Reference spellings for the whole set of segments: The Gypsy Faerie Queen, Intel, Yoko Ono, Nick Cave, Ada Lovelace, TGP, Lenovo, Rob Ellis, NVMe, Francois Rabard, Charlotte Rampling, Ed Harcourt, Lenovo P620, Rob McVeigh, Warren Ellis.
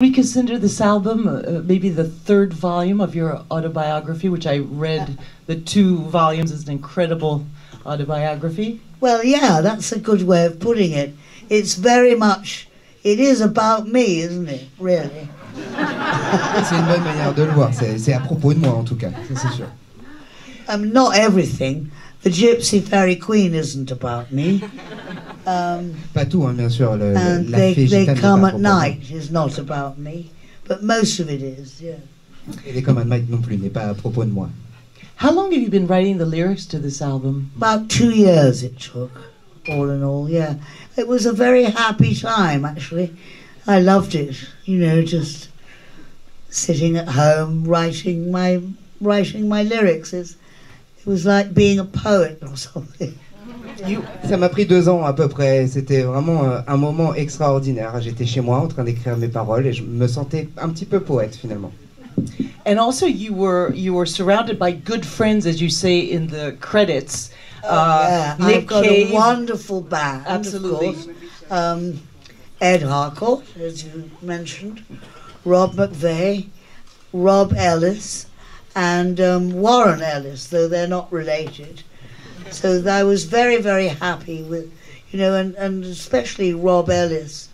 We consider this album maybe the third volume of your autobiography, which I read the two volumes. It's an incredible autobiography. Well, yeah, that's a good way of putting it. It's very much, it is about me, isn't it, really? C'est une bonne manière de le voir, c'est à propos de moi en tout cas, c'est sûr. Not everything. The Gypsy Fairy Queen isn't about me. Pas tout, hein, bien sûr. And they come at night is not about me, but most of it is. Yeah. Et they come at night non plus, n'est pas à propos de moi. How long have you been writing the lyrics to this album? About 2 years it took, all in all. Yeah, it was a very happy time actually. I loved it. You know, just sitting at home writing my lyrics is. It was like being a poet or something. Ça m'a pris 2 ans à peu près. C'était vraiment un moment extraordinaire. J'étais chez moi en train d'écrire mes paroles et je me sentais un petit peu poète finalement. And also, you were surrounded by good friends, as you say in the credits. Nick I've got Cave. A wonderful band. Absolutely. Of course. Ed Harcourt, as you mentioned, Rob McVeigh, Rob Ellis. And Warren Ellis, though they're not related. So I was very, very happy with, you know, and especially Rob Ellis,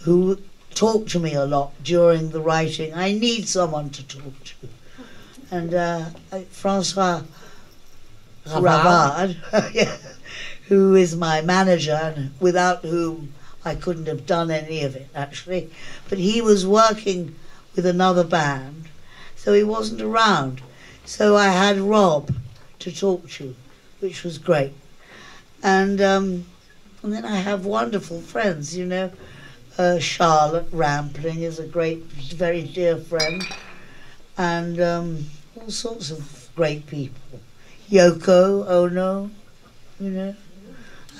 who talked to me a lot during the writing. I need someone to talk to. And Francois Rabard, who is my manager, and without whom I couldn't have done any of it, actually. But he was working with another band, so he wasn't around. So I had Rob to talk to, which was great. And then I have wonderful friends, you know. Charlotte Rampling is a great, very dear friend. And all sorts of great people. Yoko Ono, you know.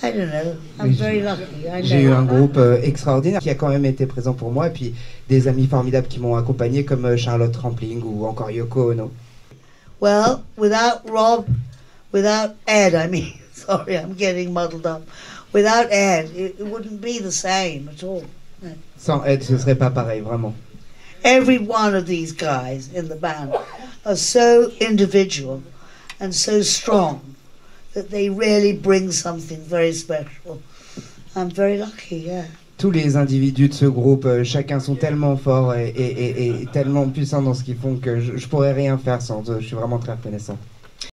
I don't know. I'm very lucky. J'ai eu un groupe extraordinaire qui a quand même été présent pour moi, et puis des amis formidables qui m'ont accompagné comme Charlotte Rampling ou encore Yoko Ono. Well, without Ed, I mean, sorry, I'm getting muddled up. Without Ed, it wouldn't be the same at all. Sans Ed, ce serait pas pareil, vraiment. Every one of these guys in the band are so individual and so strong. That they really bring something very special. I'm very lucky, yeah. Tous les individus de ce groupe, chacun sont tellement forts et tellement puissants dans ce qu'ils font que je pourrais rien faire sans eux. Je suis vraiment très reconnaissant.